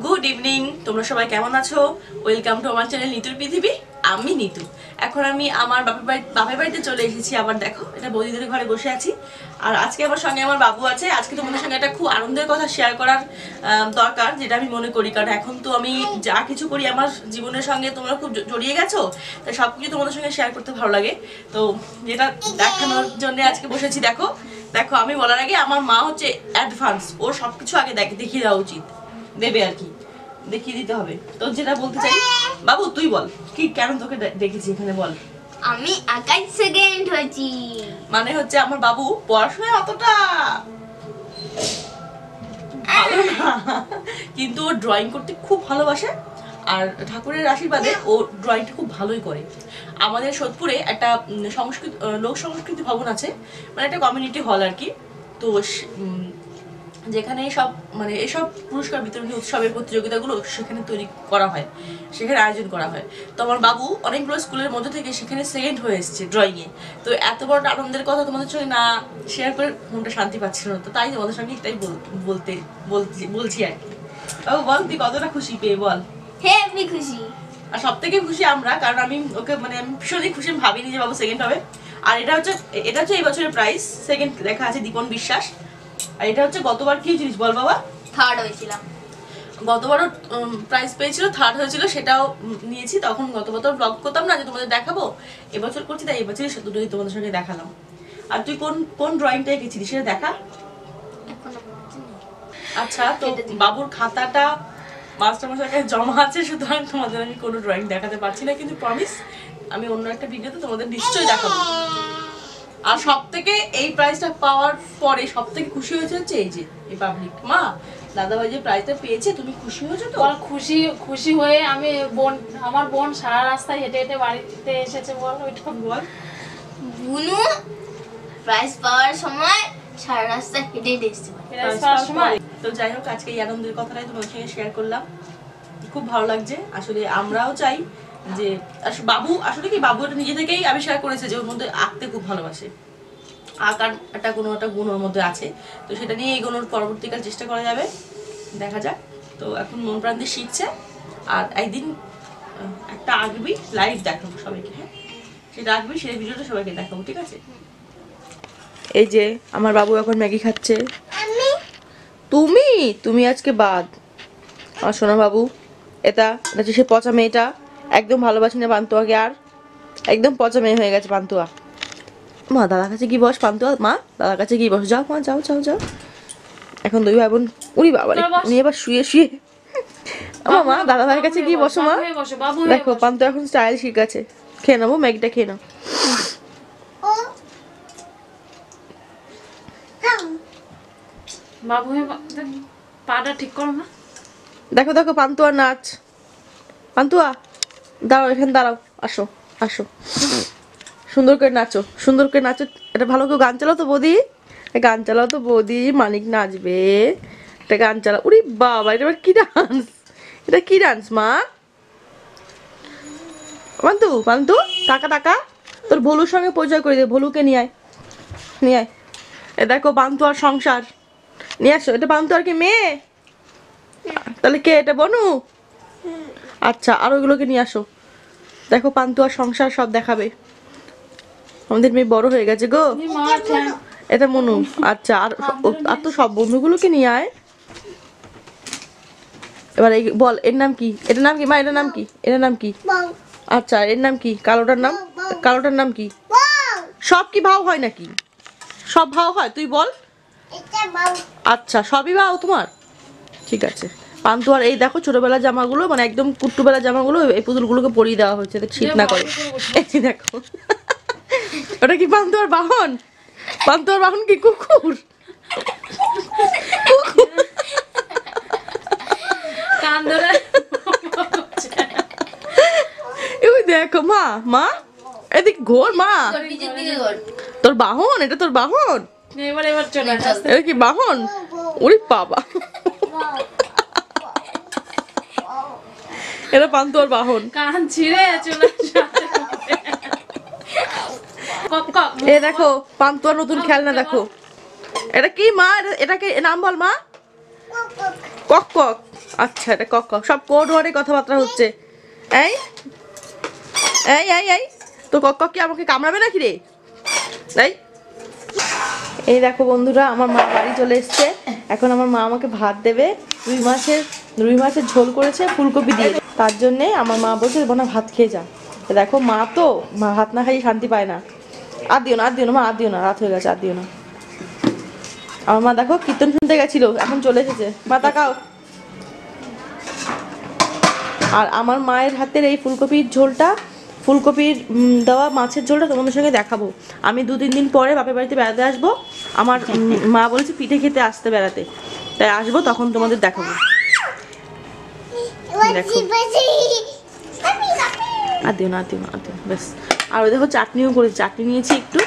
Good evening तुम्हारा सबाई केमन आछो वेलकम टू आमार चैनल नितुर पृथिवी। आमी नितु एखन आमी आमार बापेर बाड़ीते चले एसेछि। आबार देखो एटा बौदिदेर घरे बसे आछि और आज के आमार संगे आमार बाबू आछे। आज के तोमादेर संगे एटा खूब आनंदेर कथा शेयर करार दरकार जेटा आमी मने करी, कारण एखन तो आमी जा किछु करी आमार जीवनेर संगे तोमरा खूब जड़िये गेछो, ताई सबकिछु तोमादेर संगे शेयर करते भालो लागे। तो जेटा देखानोर जन्य आजके बसेछि। देखो देखो आमी बोलार आगे आमार मा होच्छे एडभान्स, ओ सबकिछु आगे देखिये देওয়া उचित देवे और कि देखिए दीते हैं। तो जेटा बोलते चाहिए बाबू तु बोल कि क्यों तोके देखेछि एखाने बोल। आमी आकाश सेकेंड होछि माने होच्छे आमार बाबू पढ़ाशोनाय अतटा भालो ना किन्तु ओ ड्रइंग करते खूब भालोबाशे और ठाकुरेर आशीर्वादे ओ ड्रइंगटा खूब भालोई करे। आमादेर सोदपुरे एकटा संस्कृत लोक संस्कृति भवन आछे, माने एकटा कम्युनिटी हल आर कि। तो যেখানে সব মানে এই সব পুরস্কার বিতরণী উৎসবের প্রতিযোগিতাগুলো সেখানে তৈরি করা হয়, সেখানে আয়োজন করা হয়। তো আমার বাবু অনেকগুলো স্কুলের মধ্যে থেকে সেখানে সেকেন্ড হয়ে এসেছে ড্রয়িং এ। তো এত বড় আনন্দের কথা তোমাদের সঙ্গে না শেয়ার করে মনটা শান্তি পাচ্ছিল না, তো তাই তোমাদের সঙ্গে এটাই বলছি আর কি। বাবু বল তুই কতটা খুশি পেয়ে বল। হ্যাঁ আমি খুশি, আর সব থেকে খুশি আমরা, কারণ আমি ওকে মানে আমি ভীষণই খুশি। ভাবিনি যে বাবু সেকেন্ড হবে। আর এটা হচ্ছে এই বছরের প্রাইজ, সেকেন্ড লেখা আছে দীপন বিশ্বাস। আর এটা হচ্ছে গতবার কি জিনিস বল বাবা। থার্ড হয়েছিল, গতবারও প্রাইজ পেয়েছিল, থার্ড হয়েছিল, সেটাও নিয়েছি। তখন গতবার ব্লগ করতাম না যে তোমাদের দেখাবো, এবছর করছি, তাই এবছরই দুটোই তোমাদের সঙ্গে দেখালাম। আর তুই কোন কোন ড্রয়িংটা এঁকেছিলি সেটা দেখা। আচ্ছা তো বাবুর খাতাটা মাস্টারমশাইয়ের কাছে জমা আছে, সুতরাং তোমাদের আমি কোনো ড্রয়িং দেখাতে পারছি না, কিন্তু প্রমিস আমি অন্য একটা ভিডিওতে তোমাদের নিশ্চয়ই দেখাবো। আর সব থেকে এই প্রাইজটা পাওয়ার পরে সব থেকে খুশি হয়েছে হচ্ছে এই যে এই পাবলিক মা দাদাভাই যে প্রাইজটা পেয়েছে, তুমি খুশি হয়েছো তো। আর খুশি হয়ে আমি আমার বোন সারা রাস্তায় হেঁটে হেঁটে বাড়িতে এসেছে। বল ওইটা বল। বুনু প্রাইজ পাওয়ার সময় সারা রাস্তায় হেঁটে হেঁটে এসেছে প্রাইজ পাওয়ার সময়। তো যাই হোক আজকে এই আনন্দের কথাটাই তোমার সঙ্গে শেয়ার করলাম, খুব ভালো লাগছে। আসলে আমরাও চাই যে বাবু আসলে কি বাবু এটা নিজে থেকেই আবিষ্কার করেছে যে ওর মধ্যে আঁকতে খুব ভালোবাসে, আঁকাটা কোনো একটা গুণের মধ্যে আছে। তো সেটা নিয়ে এই গুণের পরবর্তীকাল চেষ্টা করা যাবে, দেখা যাক। তো এখন মন প্রাণ দিয়ে শিখছে, আর একদিন একটা আঁকবি লাইভ দেখাবো সবাইকে। হ্যাঁ সেটা আঁকবি, সেই ভিডিওটা সবাইকে দেখাবো, ঠিক আছে। এই যে আমার বাবু এখন ম্যাগি খাচ্ছে। তুমি তুমি আজকে বাদ আমার সোনা বাবু। এটা হচ্ছে সে পচা মেয়েটা, একদম ভালোবাসি না পান্তুয়াকে, আর একদম পচা মেয়ে হয়ে গেছে পান্তুয়া। মা দাদার কাছে কি বস পান্তুয়া, মা দাদার কাছে কি বস, যাও মা যাও যাও যাও। এখন দুই ভাই বোন উড়ি বাবা নিয়ে এবার শুয়ে শুয়ে আমার মা দাদা ভাইয়ের কাছে কি বসো মা। দেখো পান্তুয়া এখন স্টাইল শিখ গেছে। খেয়ে নেবো ম্যাগিটা, খেয়ে নাও। বাবু পাটা ঠিক করো না। দেখো দেখো পান্তুয়া নাচ। পান্তুয়া দাঁড়াও, এখানে দাঁড়াও, আসো আসো, সুন্দর করে নাচো, সুন্দর করে নাচো। এটা ভালো করে গান চালাও তো বৌদি, গান চালাও তো বৌদি, মানিক নাচবে, এটা গান চালাও। উরি বাবা এটা আবার কি ডান্স, এটা কি ডান্স মা। পান্তু পান্তু টাকা টাকা তোর ভলুর সঙ্গে পরিচয় করে দে, ভলুকে নিয়ে আয় নিয়ে আয়। এ দেখো পান্তু আর সংসার নিয়ে আসো। এটা পান্তু আর কি মেয়ে, তাহলে কে এটা বনু। আচ্ছা আর ওইগুলোকে নিয়ে আসো। দেখো পান্তু আর সংসার সব দেখাবে। আমাদের মেয়ে বড় হয়ে গেছে গো, এটা মনু। আচ্ছা আর আর তো সব বন্ধুগুলোকে নিয়ে আয়। এবার এই বল এর নাম কি, এটার নাম কি মা, এটার নাম কি, এটার নাম কি। আচ্ছা এর নাম কি, কালোটার নাম, কালোটার নাম কি। সব কি ভাও হয় নাকি, সব ভাও হয় তুই বল। আচ্ছা সবই ভাও তোমার, ঠিক আছে। পান্তু আর এই দেখো ছোটবেলা জামাগুলো, মানে একদম কুট্টুবেলা জামাগুলো এই পুতুলগুলোকে পরিয়ে দেওয়া হয়েছে যাতে ছিট না করে। এই দেখো ওটা কি পান্তু আর বাহন, পান্তু আর বাহন কি কুকুর। দেখো মা মা এদিক ঘোর মা, তোর বাহন, এটা তোর বাহন, এটা কি বাহন। ওরে বাবা এটা পান্তু আর বাহন। এ দেখো পান্তু আর নতুন খেলনা দেখো। এটা কি মা, এটাকে নাম বল মা। কক কক। আচ্ছা এটা কক কক, সব কোড ওয়ার্ডে কথাবার্তা হচ্ছে। এই এই এই এই তো কক কক কি আমাকে কামড়াবে নাকি রে? এই এই দেখো বন্ধুরা, আমার মা বাড়ি চলে এসছে। এখন আমার মা আমাকে ভাত দেবে। রুই মাছের ঝোল করেছে ফুলকপি দিয়ে, তার জন্যে আমার মা বলছে বোনা ভাত খেয়ে যা। দেখো মা তো, মা ভাত না খাইয়ে শান্তি পায় না। আর দিও না, আর দিও না মা, আর দিও না, রাত হয়ে গেছে, আর দিও না। আমার মা দেখো কীর্তন শুনতে গেছিল, এখন চলে এসেছে। মা তাকাও। আর আমার মায়ের হাতের এই ফুলকপির ঝোলটা, ফুলকপির দেওয়া মাছের ঝোলটা তোমাদের সঙ্গে দেখাবো। আমি 2-3 দিন পরে বাপের বাড়িতে বেড়াতে আসবো। আমার মা বলেছে পিঠে খেতে আসতে বেড়াতে, তাই আসবো, তখন তোমাদের দেখাবো। দেখো আর দিও না, আর দিও না, আর দিও না, ব্যাস। আর ওই দেখো চাটনিও করেছি, চাটনি নিয়েছি একটু,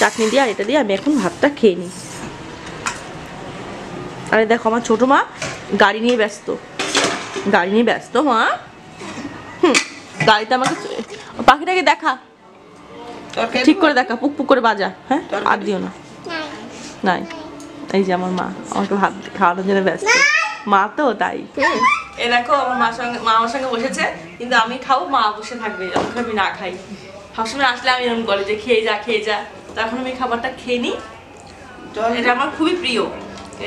চাটনি দিয়ে আর এটা দিয়ে আমি এখন ভাতটা খেয়ে নিই। আরে দেখো আমার ছোটো মা গাড়ি নিয়ে ব্যস্ত, গাড়ি নিয়ে ব্যস্ত মা। গাড়িতে আমাকে পাখিটাকে দেখা, ঠিক করে দেখা, পুক পুক করে বাজা। হ্যাঁ আর দিও না, নাই। এই যে আমার মা আমাকে ভাত খাওয়ানোর জন্য ব্যস্ত, মা তো তাই। এ দেখো আমার মার সঙ্গে, মা আমার সঙ্গে বসেছে, কিন্তু আমি খাবো, মা বসে থাকবে, আমাকে আমি না খাই। সবসময় আসলে আমি এরকম কলেজে খেয়ে যা খেয়ে যা, তখন আমি খাবারটা খেয়ে নিই। এটা আমার খুবই প্রিয়,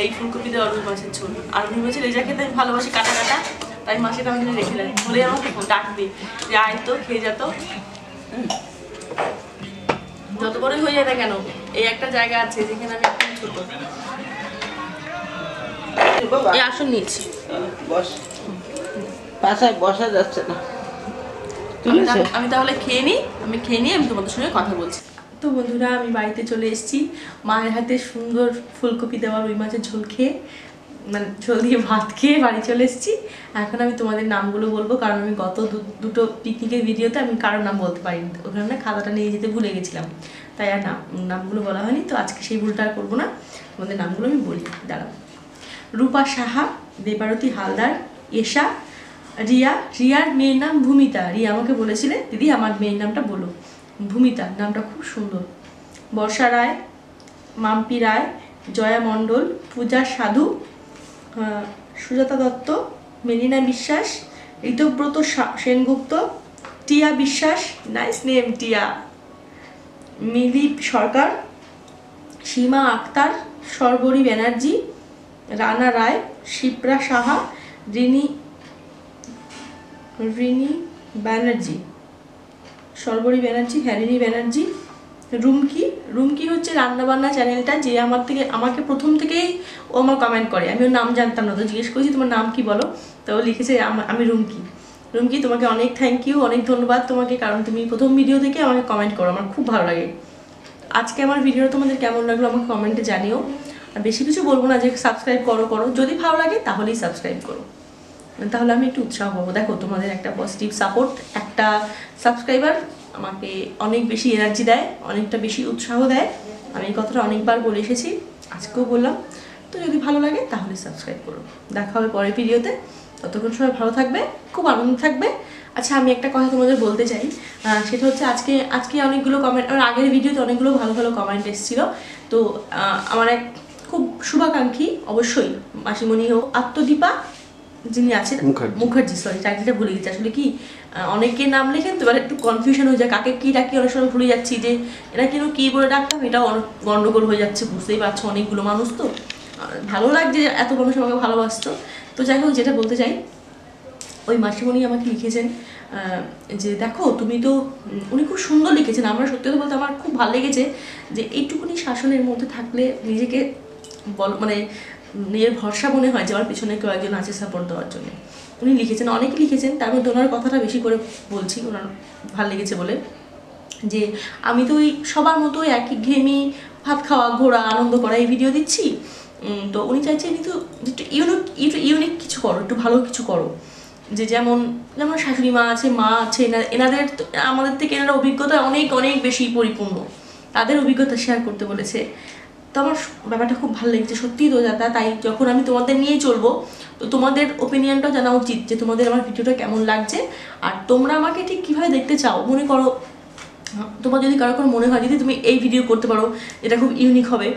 এই ফুলকপি দিয়ে রুই মাছের ঝোল। আর রুই মাছের লেজা খেতে আমি ভালোবাসি, কাটা কাটা, তাই মাছটা আমি রেখে দেয়। বলে আমাকে ডাকবে যে আয় তো খেয়ে যেত। যত বড়ই হয়ে যায় না কেন, এই একটা জায়গা আছে যেখানে আমি একদম ছোট। এই আসন নিয়েছি, বাসায় বসা যাচ্ছে না। আমি তাহলে খেয়ে নিই, আমি খেয়ে নিয়ে আমি তোমাদের সঙ্গে কথা বলছি। তো বন্ধুরা আমি বাড়িতে চলে এসেছি, মায়ের হাতে সুন্দর ফুলকপি দেওয়া রুই মাছের ঝোল খেয়ে, মানে ঝোল দিয়ে ভাত খেয়ে বাড়ি চলে এসেছি। এখন আমি তোমাদের নামগুলো বলবো, কারণ আমি গত দুটো পিকনিকের ভিডিওতে আমি কারোর নাম বলতে পারিনি, ওখানে খাতাটা নিয়ে যেতে ভুলে গেছিলাম, তাই আর নামগুলো বলা হয়নি। তো আজকে সেই ভুলটা আর করবো না, তোমাদের নামগুলো আমি বলি, দাঁড়াও। রূপা সাহা, দেবারতী হালদার, এশা, রিয়া। রিয়ার মেয়ের নাম ভূমিতা। রিয়া আমাকে বলেছিলে দিদি আমার মেয়ের নামটা বলো, ভূমিতা নামটা খুব সুন্দর। বর্ষা রায়, মাম্পি রায়, জয়া মণ্ডল, পূজা সাধু, সুজাতা দত্ত, মেলিনা বিশ্বাস, ঋতব্রত সেনগুপ্ত, টিয়া বিশ্বাস, নাইস নেম টিয়া, মিলি সরকার, সীমা আক্তার, সর্বরী ব্যানার্জি, রানা রায়, শিপ্রা সাহা, রিনি ব্যানার্জি, সর্বরী ব্যানার্জি, হ্যারিনি ব্যানার্জি, রুমকি। রুমকি হচ্ছে রান্নাবান্না চ্যানেলটা, যে আমার থেকে, আমাকে প্রথম থেকেই ও আমার কমেন্ট করে। আমি ওর নাম জানতাম না, তো জিজ্ঞেস করেছি তোমার নাম কি বলো, তো ও লিখেছে আমি রুমকি। রুমকি তোমাকে অনেক থ্যাংক ইউ, অনেক ধন্যবাদ তোমাকে, কারণ তুমি প্রথম ভিডিও থেকে আমাকে কমেন্ট করো, আমার খুব ভালো লাগে। আজকে আমার ভিডিওটা তোমাদের কেমন লাগলো আমাকে কমেন্টে জানিও। আর বেশি কিছু বলবো না, যে সাবস্ক্রাইব করো, যদি ভালো লাগে তাহলেই সাবস্ক্রাইব করো, তাহলে আমি একটু উৎসাহ পাবো। দেখো তোমাদের একটা পজিটিভ সাপোর্ট, একটা সাবস্ক্রাইবার আমাকে অনেক বেশি এনার্জি দেয়, অনেকটা বেশি উৎসাহ দেয়। আমি এই কথাটা অনেকবার বলে এসেছি, আজকেও বললাম। তো যদি ভালো লাগে তাহলে সাবস্ক্রাইব করো। দেখা হবে পরের ভিডিওতে, ততক্ষণ সবাই ভালো থাকবে, খুব আনন্দ থাকবে। আচ্ছা আমি একটা কথা তোমাদের বলতে চাই, সেটা হচ্ছে আজকে অনেকগুলো কমেন্ট, আমার আগের ভিডিওতে অনেকগুলো ভালো ভালো কমেন্ট এসেছিলো। তো আমার এক খুব শুভাকাঙ্ক্ষী, অবশ্যই মাসিমণি ও আত্মদীপা যিনি আছেন মুখার্জি, সরি টাইটেলটা ভুলে গেছি আসলে কি, অনেকে নাম লেখেন তো একটু কনফিউশন হয়ে যায়, কাকে কী ডাকি, অনেক সময় ভুলে যাচ্ছি যে এরা কেন কী বলে ডাকতাম, এটাও গণ্ডগোল হয়ে যাচ্ছে, বুঝতেই পারছো অনেকগুলো মানুষ। তো ভালো লাগছে এত মানুষ আমাকে ভালোবাসতো। তো যাই হোক, যেটা বলতে চাই, ওই মাসিমণি আমাকে লিখেছেন যে দেখো তুমি তো, উনি খুব সুন্দর লিখেছেন, আমরা সত্যি কথা বলতে আমার খুব ভালো লেগেছে যে এইটুকুনি শাসনের মধ্যে থাকলে নিজেকে মানে নিজের ভরসা মনে হয় যে আমার পিছনে কেউ একজন আছে সাপোর্ট দেওয়ার জন্য। উনি লিখেছেন, অনেকে লিখেছেন, তার মধ্যে ওনার কথাটা বেশি করে বলছি, ওনার ভালো লেগেছে বলে, যে আমি তো ওই সবার মতো একই ঘেমি ভাত খাওয়া, ঘোরা, আনন্দ করা এই ভিডিও দিচ্ছি। তো উনি চাইছেন কিন্তু একটু ইউনিক কিছু করো, একটু ভালো কিছু করো, যে যেমন শাশুড়ি মা আছে, মা আছে, এনাদের আমাদের থেকে এনার অভিজ্ঞতা অনেক অনেক বেশি পরিপূর্ণ, তাদের অভিজ্ঞতা শেয়ার করতে বলেছে। তো আমার ব্যাপারটা খুব ভালো লেগেছে সত্যিই দোজাতা। তাই যখন আমি তোমাদের নিয়ে চলবো, তো তোমাদের ওপিনিয়নটাও জানা উচিত যে তোমাদের আমার ভিডিওটা কেমন লাগছে, আর তোমরা আমাকে ঠিক কীভাবে দেখতে চাও। মনে করো তোমার যদি কারো মনে হয় যদি তুমি এই ভিডিও করতে পারো এটা খুব ইউনিক হবে,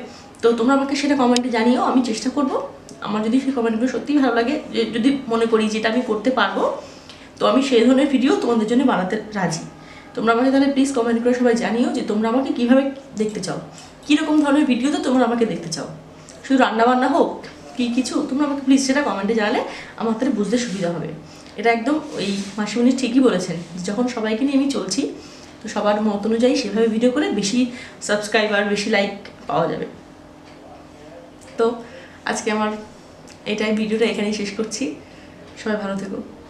তো তোমরা আমাকে সেটা কমেন্টে জানিও, আমি চেষ্টা করব। আমার যদি সেই কমেন্টগুলো সত্যিই ভালো লাগে, যদি মনে করি যেটা আমি করতে পারবো, তো আমি সেই ধরনের ভিডিও তোমাদের জন্য বানাতে রাজি। তোমরা আমাকে তাহলে প্লিজ কমেন্ট করে সবাই জানিও যে তোমরা আমাকে কীভাবে দেখতে চাও, কীরকম ধরনের ভিডিওতে তোমরা আমাকে দেখতে চাও, শুধু রান্নাবান্না হোক কি কিছু, তোমরা আমাকে প্লিজ সেটা কমেন্টে জানালে আমার তাহলে বুঝতে সুবিধা হবে। এটা একদম ওই মাসিমণি ঠিকই বলেছেন, যখন সবাইকে নিয়ে আমি চলছি তো সবার মত অনুযায়ী সেভাবে ভিডিও করে বেশি সাবস্ক্রাইবার বেশি লাইক পাওয়া যাবে। তো আজকে আমার এটাই ভিডিওটা এখানেই শেষ করছি, সবাই ভালো থেকো।